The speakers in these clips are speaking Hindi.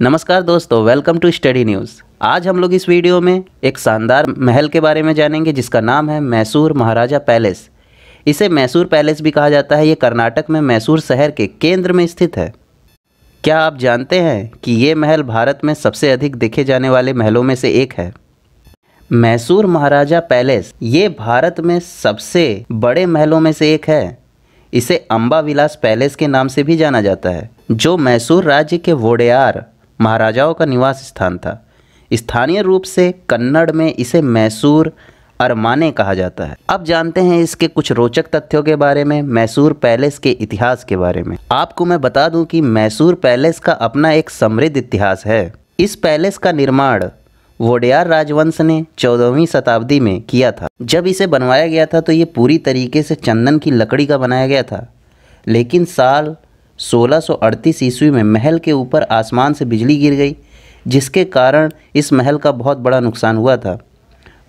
नमस्कार दोस्तों, वेलकम टू स्टडी न्यूज़। आज हम लोग इस वीडियो में एक शानदार महल के बारे में जानेंगे जिसका नाम है मैसूर महाराजा पैलेस। इसे मैसूर पैलेस भी कहा जाता है। ये कर्नाटक में मैसूर शहर के केंद्र में स्थित है। क्या आप जानते हैं कि ये महल भारत में सबसे अधिक देखे जाने वाले महलों में से एक है। मैसूर महाराजा पैलेस ये भारत में सबसे बड़े महलों में से एक है। इसे अम्बा विलास पैलेस के नाम से भी जाना जाता है, जो मैसूर राज्य के वोडेयार महाराजाओं का निवास स्थान था। स्थानीय रूप से कन्नड़ में इसे मैसूर अरमाने कहा जाता है। अब जानते हैं इसके कुछ रोचक तथ्यों के बारे में, मैसूर पैलेस के इतिहास के बारे में। आपको मैं बता दूं कि मैसूर पैलेस का अपना एक समृद्ध इतिहास है। इस पैलेस का निर्माण वोडेयार राजवंश ने 14वीं शताब्दी में किया था। जब इसे बनवाया गया था तो ये पूरी तरीके से चंदन की लकड़ी का बनाया गया था, लेकिन साल 1638 ईस्वी में महल के ऊपर आसमान से बिजली गिर गई, जिसके कारण इस महल का बहुत बड़ा नुकसान हुआ था।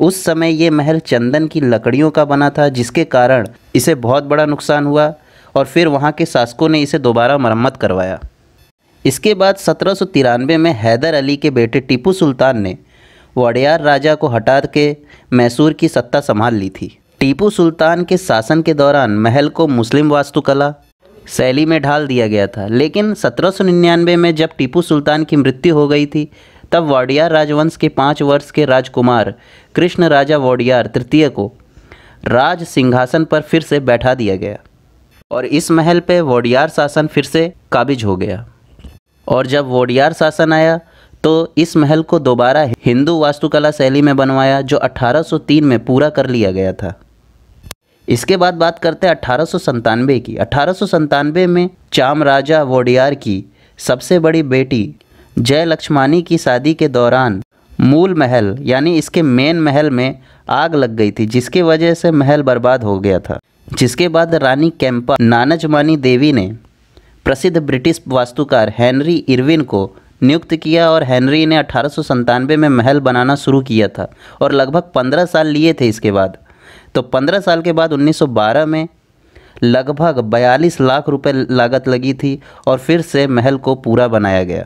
उस समय ये महल चंदन की लकड़ियों का बना था, जिसके कारण इसे बहुत बड़ा नुकसान हुआ और फिर वहाँ के शासकों ने इसे दोबारा मरम्मत करवाया। इसके बाद 1793 में हैदर अली के बेटे टीपू सुल्तान ने वोडेयार राजा को हटा के मैसूर की सत्ता संभाल ली थी। टीपू सुल्तान के शासन के दौरान महल को मुस्लिम वास्तुकला शैली में ढाल दिया गया था, लेकिन 1799 में जब टीपू सुल्तान की मृत्यु हो गई थी तब वोडेयार राजवंश के 5 वर्ष के राजकुमार कृष्ण राजा वोडेयार तृतीय को राज सिंहासन पर फिर से बैठा दिया गया और इस महल पे वोडेयार शासन फिर से काबिज हो गया। और जब वोडेयार शासन आया तो इस महल को दोबारा हिंदू वास्तुकला शैली में बनवाया, जो 1803 में पूरा कर लिया गया था। इसके बाद बात करते हैं 1897 की। 1897 में चामराजा वोडेयार की सबसे बड़ी बेटी जय लक्ष्मी की शादी के दौरान मूल महल यानी इसके मेन महल में आग लग गई थी, जिसके वजह से महल बर्बाद हो गया था। जिसके बाद रानी केम्पा नानजमणी देवी ने प्रसिद्ध ब्रिटिश वास्तुकार हेनरी इरविन को नियुक्त किया और हेनरी ने 1897 में महल बनाना शुरू किया था और लगभग 15 साल लिए थे। इसके बाद तो 15 साल के बाद 1912 में लगभग 42 लाख रुपए लागत लगी थी और फिर से महल को पूरा बनाया गया।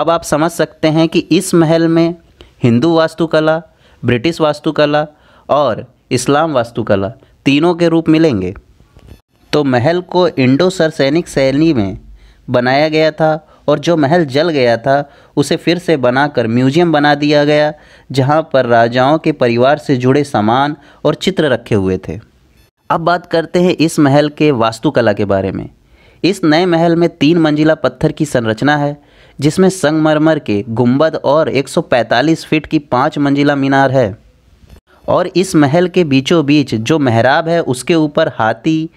अब आप समझ सकते हैं कि इस महल में हिंदू वास्तुकला, ब्रिटिश वास्तुकला और इस्लाम वास्तुकला तीनों के रूप मिलेंगे। तो महल को इंडो सरसैनिक शैली में बनाया गया था और जो महल जल गया था उसे फिर से बनाकर म्यूजियम बना दिया गया, जहां पर राजाओं के परिवार से जुड़े सामान और चित्र रखे हुए थे। अब बात करते हैं इस महल के वास्तुकला के बारे में। इस नए महल में 3 मंजिला पत्थर की संरचना है, जिसमें संगमरमर के गुंबद और 145 फीट की 5 मंजिला मीनार है। और इस महल के बीचों बीच जो मेहराब है उसके ऊपर हाथी,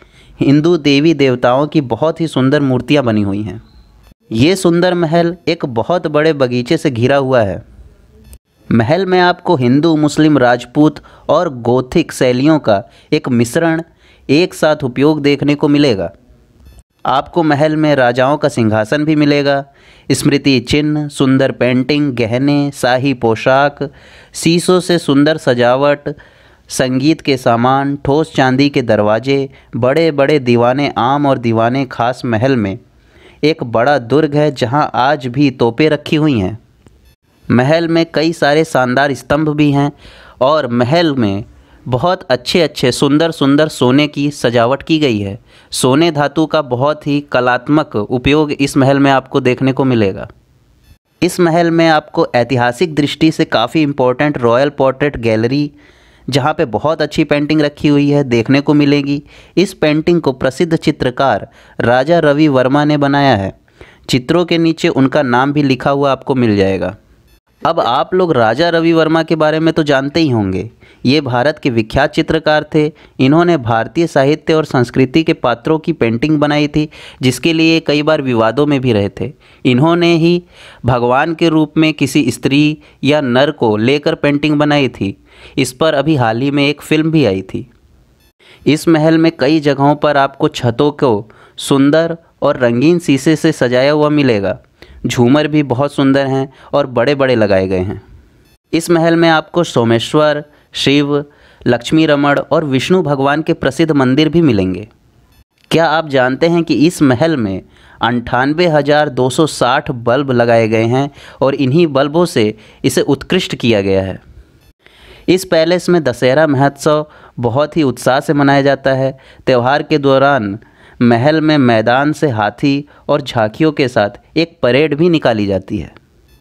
हिंदू देवी देवताओं की बहुत ही सुंदर मूर्तियाँ बनी हुई हैं। ये सुंदर महल एक बहुत बड़े बगीचे से घिरा हुआ है। महल में आपको हिंदू, मुस्लिम, राजपूत और गोथिक शैलियों का एक मिश्रण एक साथ उपयोग देखने को मिलेगा। आपको महल में राजाओं का सिंहासन भी मिलेगा, स्मृति चिन्ह, सुंदर पेंटिंग, गहने, शाही पोशाक, शीशों से सुंदर सजावट, संगीत के सामान, ठोस चांदी के दरवाजे, बड़े बड़े दीवाने आम और दीवाने खास। महल में एक बड़ा दुर्ग है जहां आज भी तोपें रखी हुई हैं। महल में कई सारे शानदार स्तंभ भी हैं और महल में बहुत अच्छे अच्छे सुंदर सुंदर सोने की सजावट की गई है। सोने धातु का बहुत ही कलात्मक उपयोग इस महल में आपको देखने को मिलेगा। इस महल में आपको ऐतिहासिक दृष्टि से काफ़ी इम्पोर्टेंट रॉयल पोर्ट्रेट गैलरी, जहाँ पे बहुत अच्छी पेंटिंग रखी हुई है, देखने को मिलेगी। इस पेंटिंग को प्रसिद्ध चित्रकार राजा रवि वर्मा ने बनाया है। चित्रों के नीचे उनका नाम भी लिखा हुआ आपको मिल जाएगा। अब आप लोग राजा रवि वर्मा के बारे में तो जानते ही होंगे। ये भारत के विख्यात चित्रकार थे। इन्होंने भारतीय साहित्य और संस्कृति के पात्रों की पेंटिंग बनाई थी, जिसके लिए कई बार विवादों में भी रहे थे। इन्होंने ही भगवान के रूप में किसी स्त्री या नर को लेकर पेंटिंग बनाई थी। इस पर अभी हाल ही में एक फिल्म भी आई थी। इस महल में कई जगहों पर आपको छतों को सुंदर और रंगीन शीशे से सजाया हुआ मिलेगा। झूमर भी बहुत सुंदर हैं और बड़े बड़े लगाए गए हैं। इस महल में आपको सोमेश्वर, शिव, लक्ष्मी रमण और विष्णु भगवान के प्रसिद्ध मंदिर भी मिलेंगे। क्या आप जानते हैं कि इस महल में 98,260 बल्ब लगाए गए हैं और इन्हीं बल्बों से इसे उत्कृष्ट किया गया है। इस पैलेस में दशहरा महोत्सव बहुत ही उत्साह से मनाया जाता है। त्यौहार के दौरान महल में मैदान से हाथी और झांकियों के साथ एक परेड भी निकाली जाती है।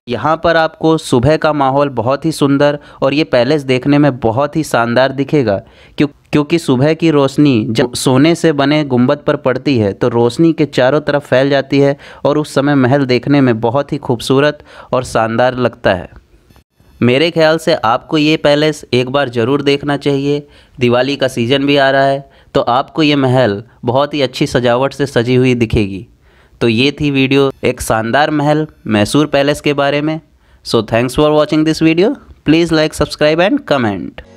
यहाँ पर आपको सुबह का माहौल बहुत ही सुंदर और ये पैलेस देखने में बहुत ही शानदार दिखेगा क्योंकि सुबह की रोशनी जब सोने से बने गुंबद पर पड़ती है तो रोशनी के चारों तरफ फैल जाती है और उस समय महल देखने में बहुत ही खूबसूरत और शानदार लगता है। मेरे ख्याल से आपको ये पैलेस एक बार ज़रूर देखना चाहिए। दिवाली का सीज़न भी आ रहा है तो आपको ये महल बहुत ही अच्छी सजावट से सजी हुई दिखेगी। तो ये थी वीडियो एक शानदार महल मैसूर पैलेस के बारे में। So thanks for watching this video. Please like, subscribe and comment.